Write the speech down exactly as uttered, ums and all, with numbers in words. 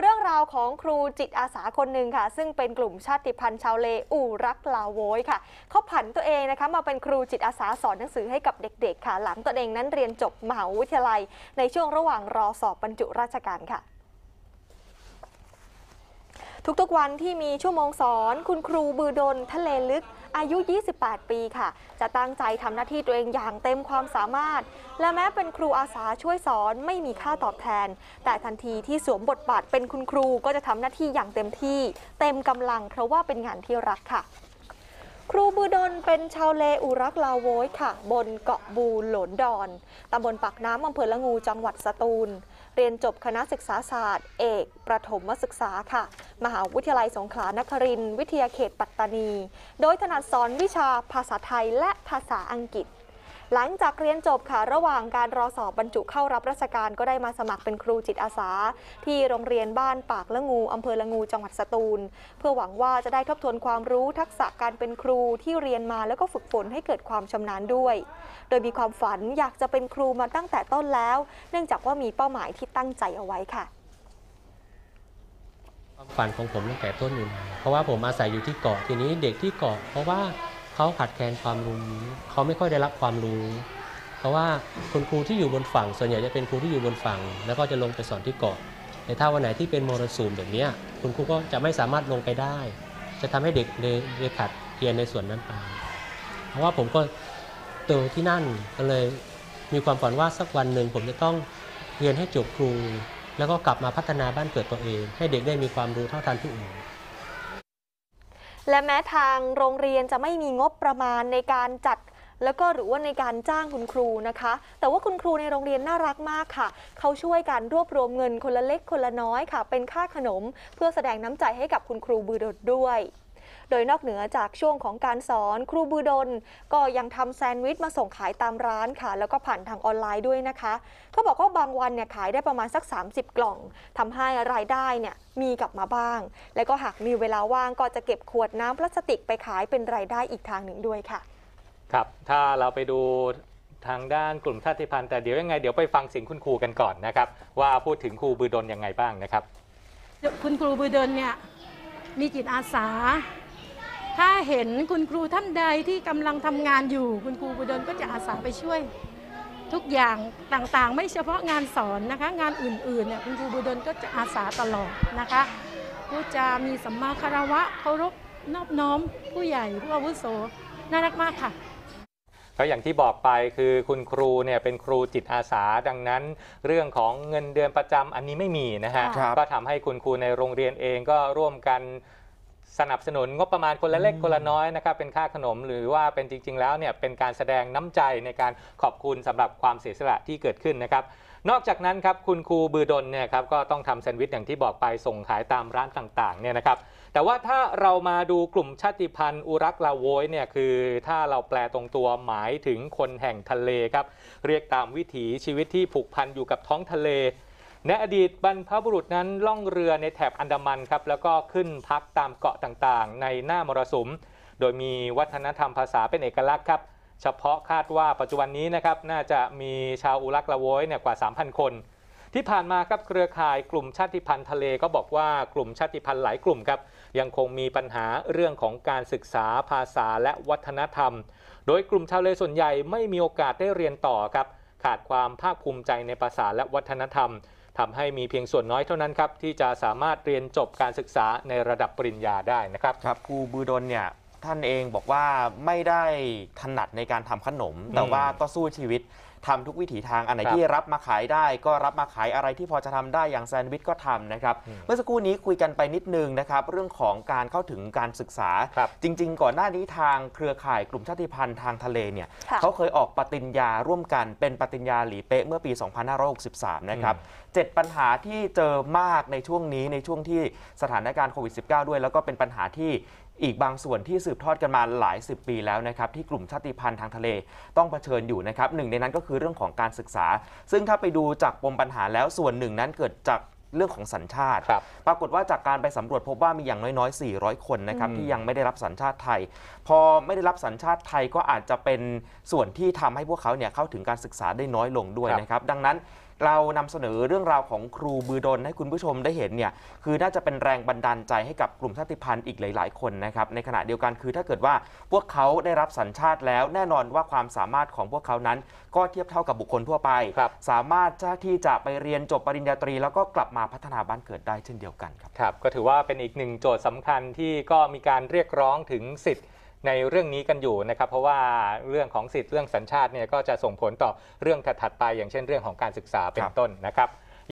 เรื่องราวของครูจิตอาสาคนหนึ่งค่ะซึ่งเป็นกลุ่มชาติพันธุ์ชาวเลอู่รักลาโว้ยค่ะเขาผันตัวเองนะคะมาเป็นครูจิตอาสาสอนหนังสือให้กับเด็กๆค่ะหลังตัวเองนั้นเรียนจบมหาวิทยาลัยในช่วงระหว่างรอสอบบรรจุราชการค่ะทุกๆวันที่มีชั่วโมงสอนคุณครูบือดลทะเลลึกอายุยี่สิบแปดปีค่ะจะตั้งใจทำหน้าที่ตัวเองอย่างเต็มความสามารถและแม้เป็นครูอาสาช่วยสอนไม่มีค่าตอบแทนแต่ทันทีที่สวมบทบาทเป็นคุณครูก็จะทำหน้าที่อย่างเต็มที่เต็มกำลังเพราะว่าเป็นงานที่รักค่ะครูบือดลเป็นชาวเลอู่รักลาโว้ยค่ะบนเกาะบูหลนดอนตำบลปากน้ำอำเภอละงูจังหวัดสตูลเรียนจบคณะศึกษาศาสตร์เอกประถมศึกษาค่ะมหาวิทยาลัยสงขลานครินทร์วิทยาเขตปัตตานีโดยถนัดสอนวิชาภาษาไทยและภาษาอังกฤษหลังจากเรียนจบค่ะระหว่างการรอสอบบรรจุเข้ารับราชการก็ได้มาสมัครเป็นครูจิตอาสาที่โรงเรียนบ้านปากละงูอำเภอละงูจังหวัดสตูลเพื่อหวังว่าจะได้ทบทวนความรู้ทักษะการเป็นครูที่เรียนมาแล้วก็ฝึกฝนให้เกิดความชำนาญด้วยโดยมีความฝันอยากจะเป็นครูมาตั้งแต่ต้นแล้วเนื่องจากว่ามีเป้าหมายที่ตั้งใจเอาไว้ค่ะความฝันของผมตั้งแต่ต้นอยู่เพราะว่าผมอาศัยอยู่ที่เกาะทีนี้เด็กที่เกาะเพราะว่าเขาขาดแคลนความรู้เขาไม่ค่อยได้รับความรู้เพราะว่าคุณครูที่อยู่บนฝั่งส่วนใหญ่จะเป็นครูที่อยู่บนฝั่งแล้วก็จะลงไปสอนที่เกาะแต่ถ้าวันไหนที่เป็นมรสุมแบบนี้คุณครูก็จะไม่สามารถลงไปได้จะทำให้เด็กเลยขาดเรียนในส่วนนั้นไปเพราะว่าผมก็โตที่นั่นก็เลยมีความฝันว่าสักวันหนึ่งผมจะต้องเรียนให้จบครูแล้วก็กลับมาพัฒนาบ้านเกิดตัวเองให้เด็กได้มีความรู้เท่าทันผู้อื่นและแม้ทางโรงเรียนจะไม่มีงบประมาณในการจัดแล้วก็หรือว่าในการจ้างคุณครูนะคะแต่ว่าคุณครูในโรงเรียนน่ารักมากค่ะเขาช่วยกันรวบรวมเงินคนละเล็กคนละน้อยค่ะเป็นค่าขนมเพื่อแสดงน้ำใจให้กับคุณครูบือดลด้วยโดยนอกเหนือจากช่วงของการสอนครูบือดลก็ยังทำแซนด์วิชมาส่งขายตามร้านค่ะแล้วก็ผ่านทางออนไลน์ด้วยนะคะเขาบอกว่าบางวันเนี่ยขายได้ประมาณสักสามสิบกล่องทำให้รายได้เนี่ยมีกลับมาบ้างแล้วก็หากมีเวลาว่างก็จะเก็บขวดน้ำพลาสติกไปขายเป็นรายได้อีกทางหนึ่งด้วยค่ะครับถ้าเราไปดูทางด้านกลุ่มชาติพันธุ์แต่เดี๋ยวยังไงเดี๋ยวไปฟังเสียงคุณครูกันก่อนนะครับว่าพูดถึงครูบือดลยังไงบ้างนะครับคุณครูบือดลเนี่ยมีจิตอาสาถ้าเห็นคุณครูท่านใดที่กำลังทำงานอยู่คุณครูบือดลก็จะอาสาไปช่วยทุกอย่างต่างๆไม่เฉพาะงานสอนนะคะงานอื่นๆเนี่ยคุณครูบือดลก็จะอาสาตลอดนะคะผู้จะมีสัมมาคารวะเคารพนอบน้อมผู้ใหญ่ผู้อาวุโสน่ารักมากค่ะก็อย่างที่บอกไปคือคุณครูเนี่ยเป็นครูจิตอาสาดังนั้นเรื่องของเงินเดือนประจำอันนี้ไม่มีนะฮะก็ทำให้คุณครูในโรงเรียนเองก็ร่วมกันสนับสนุนงบประมาณคนละเล็กคนละน้อยนะครับเป็นค่าขนมหรือว่าเป็นจริงๆแล้วเนี่ยเป็นการแสดงน้ำใจในการขอบคุณสำหรับความเสียสละที่เกิดขึ้นนะครับนอกจากนั้นครับคุณครูบือดลเนี่ยครับก็ต้องทำแซนด์วิชอย่างที่บอกไปส่งขายตามร้านต่างๆเนี่ยนะครับแต่ว่าถ้าเรามาดูกลุ่มชาติพันธุ์อูรักลาโว้ยเนี่ยคือถ้าเราแปลตรงตัวหมายถึงคนแห่งทะเลครับเรียกตามวิถีชีวิตที่ผูกพันอยู่กับท้องทะเลในอดีตบรรพบุรุษนั้นล่องเรือในแถบอันดามันครับแล้วก็ขึ้นพักตามเกาะต่างๆในหน้ามรสุมโดยมีวัฒนธรรมภาษาเป็นเอกลักษณ์ครับเฉพาะคาดว่าปัจจุบันนี้นะครับน่าจะมีชาวอูรักลาโว้ยเนี่ยกว่า สามพัน คนที่ผ่านมาครับเครือข่ายกลุ่มชาติพันธุ์ทะเลก็บอกว่ากลุ่มชาติพันธุ์หลายกลุ่มครับยังคงมีปัญหาเรื่องของการศึกษาภาษาและวัฒนธรรมโดยกลุ่มชาวเลส่วนใหญ่ไม่มีโอกาสได้เรียนต่อครับขาดความภาคภูมิใจในภาษาและวัฒนธรรมทำให้มีเพียงส่วนน้อยเท่านั้นครับที่จะสามารถเรียนจบการศึกษาในระดับปริญญาได้นะครับครับครูบือดลเนี่ยท่านเองบอกว่าไม่ได้ถนัดในการทำขนมแต่ว่าก็สู้ชีวิตทำทุกวิถีทางอันไหนที่รับมาขายได้ก็รับมาขายอะไรที่พอจะทำได้อย่างแซนด์วิชก็ทำนะครับเมื่อสักครู่นี้คุยกันไปนิดนึงนะครับเรื่องของการเข้าถึงการศึกษาจริงๆก่อนหน้านี้ทางเครือข่ายกลุ่มชาติพันธุ์ทางทะเลเนี่ยเขาเคยออกปฏิญญาร่วมกันเป็นปฏิญญาหลีเป๊ะเมื่อปีสองพันห้าร้อยหกสิบสามนะครับเจ็ดปัญหาที่เจอมากในช่วงนี้ในช่วงที่สถานการณ์โควิด สิบเก้า ด้วยแล้วก็เป็นปัญหาที่อีกบางส่วนที่สืบทอดกันมาหลายสิบปีแล้วนะครับที่กลุ่มชาติพันธุ์ทางทะเลต้องเผชิญอยู่นะครับหนึ่งในนั้นก็คือเรื่องของการศึกษาซึ่งถ้าไปดูจากปมปัญหาแล้วส่วนหนึ่งนั้นเกิดจากเรื่องของสัญชาติปรากฏว่าจากการไปสำรวจพบว่ามีอย่างน้อยๆสี่ร้อยคนนะครับที่ยังไม่ได้รับสัญชาติไทยพอไม่ได้รับสัญชาติไทยก็อาจจะเป็นส่วนที่ทำให้พวกเขาเนี่ยเข้าถึงการศึกษาได้น้อยลงด้วยนะครับดังนั้น เรานำเสนอเรื่องราวของครูบือดลให้คุณผู้ชมได้เห็นเนี่ยคือน่าจะเป็นแรงบันดาลใจให้กับกลุ่มชาติพันธุ์อีกหลายๆคนนะครับในขณะเดียวกันคือถ้าเกิดว่าพวกเขาได้รับสัญชาติแล้วแน่นอนว่าความสามารถของพวกเขานั้นก็เทียบเท่ากับบุคคลทั่วไปสามารถที่จะไปเรียนจบปริญญาตรีแล้วก็กลับมาพัฒนาบ้านเกิดได้เช่นเดียวกันครับครับก็ถือว่าเป็นอีกหนึ่งโจทย์สำคัญที่ก็มีการเรียกร้องถึงสิทธิ์ในเรื่องนี้กันอยู่นะครับเพราะว่าเรื่องของสิทธิ์เรื่องสัญชาติเนี่ยก็จะส่งผลต่อเรื่องถัดๆไปอย่างเช่นเรื่องของการศึกษาเป็นต้นนะครับ